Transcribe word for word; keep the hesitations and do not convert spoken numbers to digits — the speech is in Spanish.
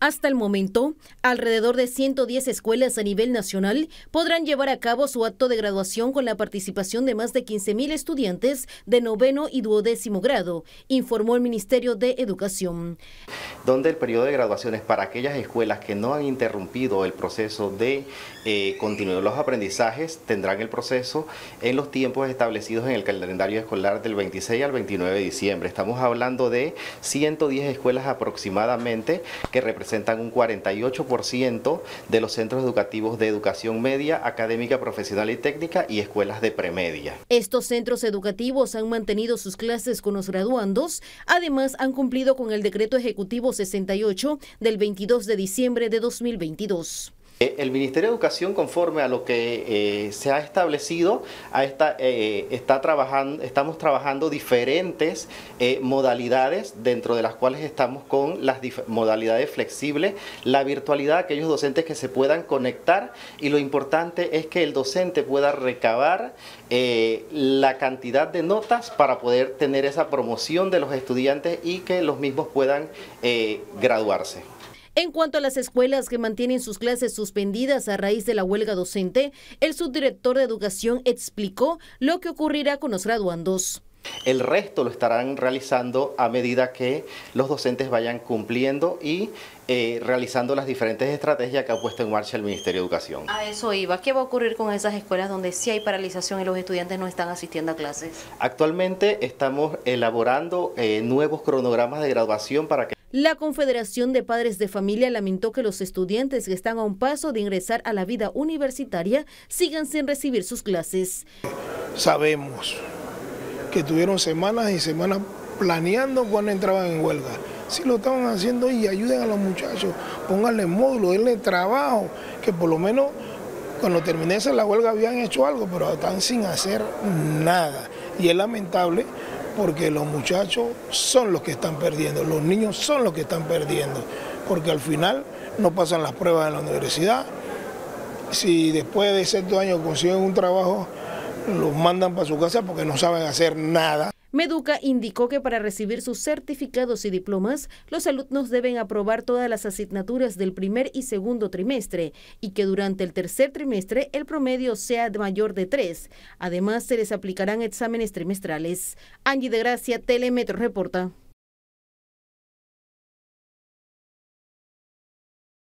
Hasta el momento, alrededor de ciento diez escuelas a nivel nacional podrán llevar a cabo su acto de graduación con la participación de más de quince mil estudiantes de noveno y duodécimo grado, informó el Ministerio de Educación. Donde el periodo de graduación es para aquellas escuelas que no han interrumpido el proceso de eh, continuar los aprendizajes, tendrán el proceso en los tiempos establecidos en el calendario escolar del veintiséis al veintinueve de diciembre. Estamos hablando de ciento diez escuelas aproximadamente que representan presentan un cuarenta y ocho por ciento de los centros educativos de educación media, académica, profesional y técnica y escuelas de premedia. Estos centros educativos han mantenido sus clases con los graduandos, además han cumplido con el decreto ejecutivo sesenta y ocho del veintidós de diciembre de dos mil veintidós. El Ministerio de Educación, conforme a lo que eh, se ha establecido, a esta, eh, está trabajando, estamos trabajando diferentes eh, modalidades, dentro de las cuales estamos con las modalidades flexibles, la virtualidad, aquellos docentes que se puedan conectar, y lo importante es que el docente pueda recabar eh, la cantidad de notas para poder tener esa promoción de los estudiantes y que los mismos puedan eh, graduarse. En cuanto a las escuelas que mantienen sus clases suspendidas a raíz de la huelga docente, el subdirector de Educación explicó lo que ocurrirá con los graduandos. El resto lo estarán realizando a medida que los docentes vayan cumpliendo y eh, realizando las diferentes estrategias que ha puesto en marcha el Ministerio de Educación. A eso iba. ¿Qué va a ocurrir con esas escuelas donde sí hay paralización y los estudiantes no están asistiendo a clases? Actualmente estamos elaborando eh, nuevos cronogramas de graduación para que... La Confederación de Padres de Familia lamentó que los estudiantes que están a un paso de ingresar a la vida universitaria sigan sin recibir sus clases. Sabemos que tuvieron semanas y semanas planeando cuando entraban en huelga. Si lo estaban haciendo, y ayuden a los muchachos, pónganle módulo, denle trabajo, que por lo menos cuando terminé la huelga habían hecho algo, pero están sin hacer nada. Y es lamentable porque los muchachos son los que están perdiendo, los niños son los que están perdiendo, porque al final no pasan las pruebas en la universidad. Si después de cierto año consiguen un trabajo, los mandan para su casa porque no saben hacer nada. Meduca indicó que para recibir sus certificados y diplomas, los alumnos deben aprobar todas las asignaturas del primer y segundo trimestre y que durante el tercer trimestre el promedio sea mayor de tres. Además, se les aplicarán exámenes trimestrales. Angie de Gracia, Telemetro reporta.